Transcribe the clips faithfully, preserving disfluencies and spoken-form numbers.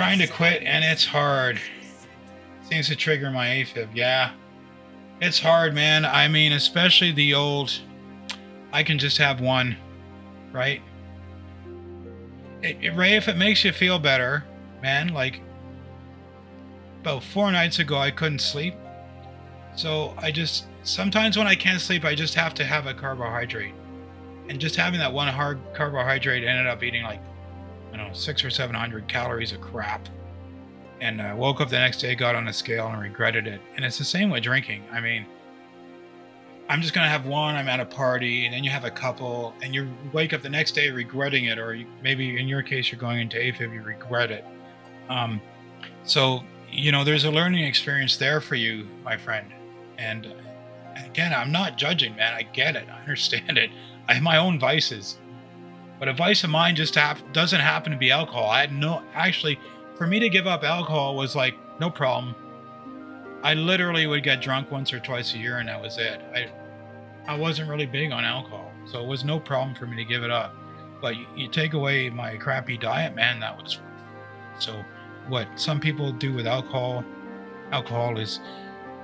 trying to quit and it's hard. Seems to trigger my AFib. Yeah, it's hard, man. I mean, especially the old, I can just have one, right? It, it, Ray, if it makes you feel better, man, like about four nights ago, I couldn't sleep. So I just, sometimes when I can't sleep, I just have to have a carbohydrate. And just having that one hard carbohydrate ended up eating like, I don't know, six or seven hundred calories of crap. And I uh, woke up the next day, got on a scale and regretted it. And it's the same with drinking. I mean, I'm just going to have one, I'm at a party, and then you have a couple, and you wake up the next day regretting it, or you, maybe in your case, you're going into AFib, you regret it. Um, so, you know, there's a learning experience there for you, my friend. And again, I'm not judging, man. I get it. I understand it. I have my own vices. But a vice of mine just ha- doesn't happen to be alcohol. I had no, actually, for me to give up alcohol was like, no problem. I literally would get drunk once or twice a year, and that was it. I, I wasn't really big on alcohol, so it was no problem for me to give it up. But you, you take away my crappy diet, man, that was... So what some people do with alcohol, alcohol is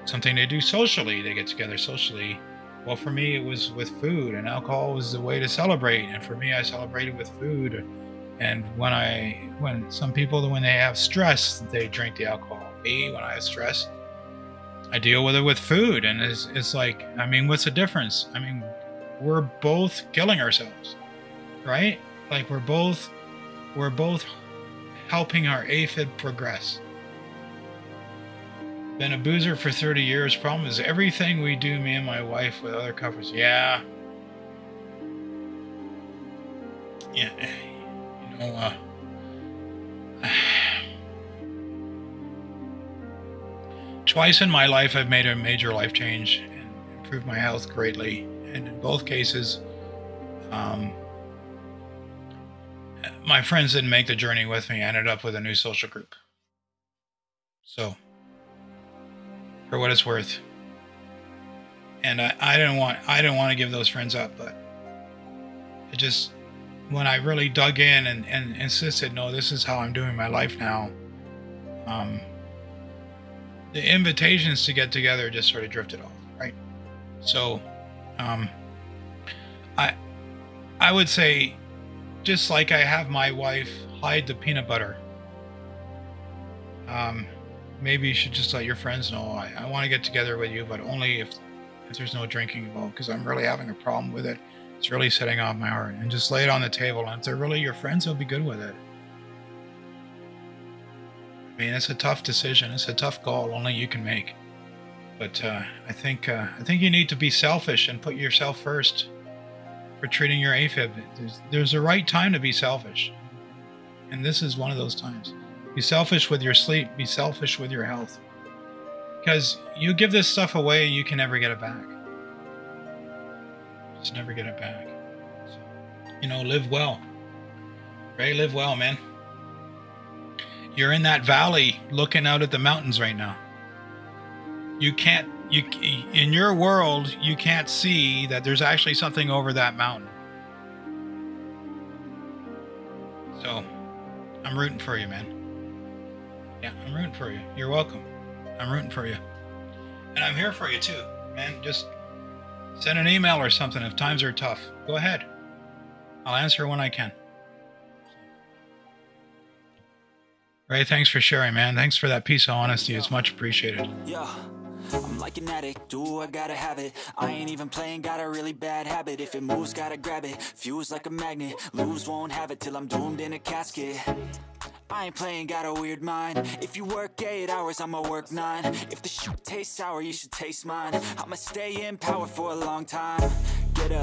something they do socially. They get together socially. Well, for me, it was with food, and alcohol was the way to celebrate. And for me, I celebrated with food. And when I, when some people, when they have stress, they drink the alcohol. Me, when I have stress, I deal with it with food, and it's, it's like, I mean, what's the difference? I mean, we're both killing ourselves, right? Like we're both, we're both helping our AFib progress. Been a boozer for thirty years. Problem is everything we do, me and my wife with other couples. Yeah. Yeah. You know, uh, twice in my life, I've made a major life change and improved my health greatly. And in both cases, um, my friends didn't make the journey with me. I ended up with a new social group. So, for what it's worth. And I, I didn't want, I didn't want to give those friends up, but it just, when I really dug in and, and insisted, no, this is how I'm doing my life now. Um, The invitations to get together just sort of drifted off, right? So, um, I, I would say, just like I have my wife hide the peanut butter, um, maybe you should just let your friends know, I, I want to get together with you, but only if, if there's no drinking involved, because I'm really having a problem with it. It's really setting off my heart. And just lay it on the table, and if they're really your friends, they'll be good with it. I mean, it's a tough decision. It's a tough goal. Only you can make. But uh, I think uh, I think you need to be selfish and put yourself first for treating your AFib. There's, there's a right time to be selfish, and this is one of those times. Be selfish with your sleep. Be selfish with your health, because you give this stuff away, you can never get it back. Just never get it back. So, you know, live well. Ray, live well, man. You're in that valley looking out at the mountains right now. You can't, you in your world, you can't see that there's actually something over that mountain. So, I'm rooting for you, man. Yeah, I'm rooting for you. You're welcome. I'm rooting for you. And I'm here for you too, man. Just send an email or something if times are tough. Go ahead. I'll answer when I can. Ray, thanks for sharing, man. Thanks for that piece of honesty. It's much appreciated. Yeah. I'm like an addict, do I gotta have it. I ain't even playing, got a really bad habit. If it moves, gotta grab it. Fuse like a magnet. Lose, won't have it till I'm doomed in a casket. I ain't playing, got a weird mind. If you work eight hours, I'ma work nine. If the shit tastes sour, you should taste mine. I'ma stay in power for a long time. Get up.